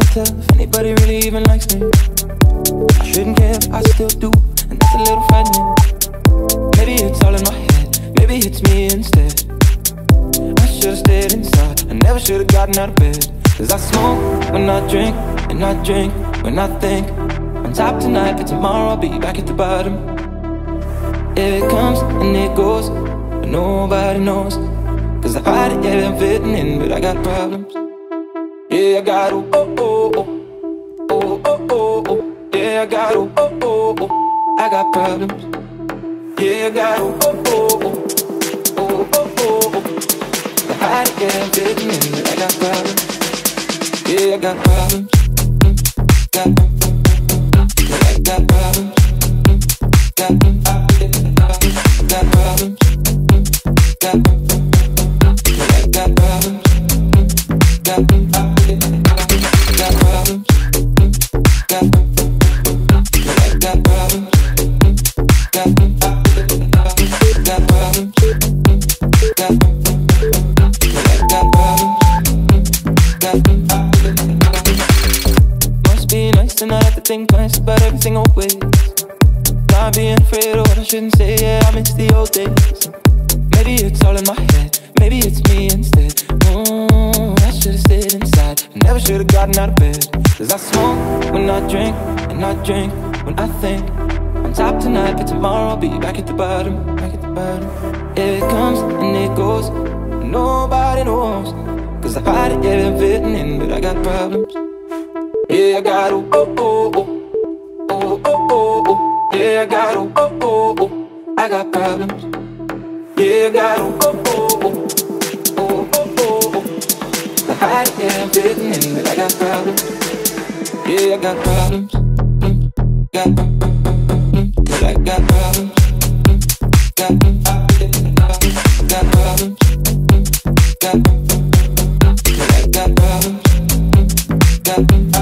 can't tell if anybody really even likes me. I shouldn't care, but I still do, and that's a little frightening. Maybe it's all in my head, maybe it's me instead. I should've stayed inside, I never should've gotten out of bed. Cause I smoke when I drink, and I drink when I think. On top tonight, but tomorrow I'll be back at the bottom. It comes and it goes, but nobody knows. Cause I hide it, yeah, I'm fitting in, but I got problems. Yeah, I got oh oh oh oh oh oh oh. Yeah, I got oh oh oh oh. I got problems. Yeah, I got oh oh oh oh oh oh oh. I hide it, yeah, I'm fitting in, but I got problems. Yeah, I got problems. Got problems. Got problems. Got problems. Got problems, got problems, got problems, got problems, got problems, got problems. Must be nice to not have to think twice about everything always. Not being afraid of what I shouldn't say, yeah, I miss the old days. Maybe it's all in my head, maybe it's me instead. Ooh, I should've stayed inside, I never should've gotten out of bed. Cause I smoke when I drink, and I drink when I think. On top tonight, but tomorrow I'll be back at the bottom, back at the bottom. It comes and it goes, and nobody knows. Cause I hide it, yeah, I'm fitting in, but I got problems. Yeah, I got oh oh oh oh oh oh oh oh. Yeah, I got oh oh oh oh. I got problems. Yeah, I got oh oh oh oh oh oh. I hide it, yeah, I'm fitting in, but I got problems. Yeah, I got problems. Got problems, but I got problems. Got problems, got problems, got problems, but I got problems. Got problems, got problems, got problems.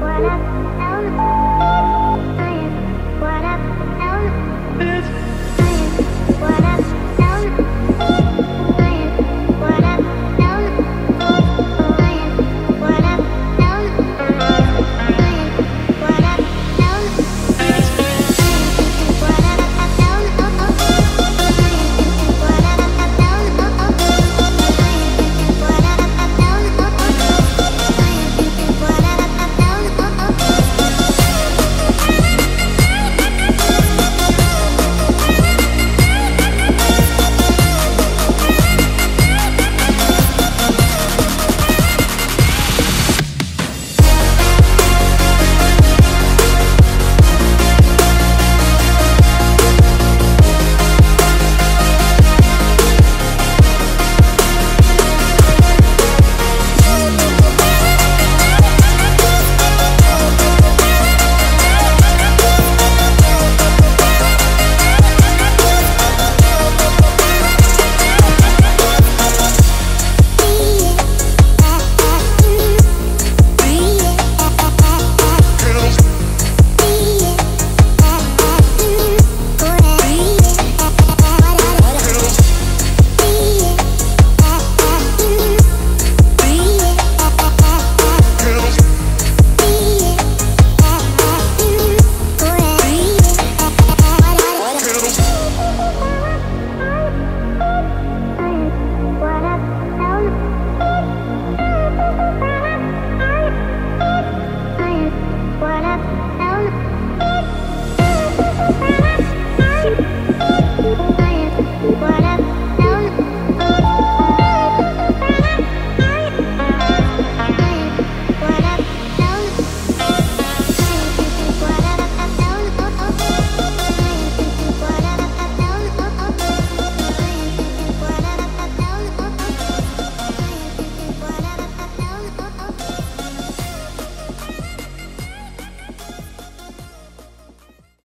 What up,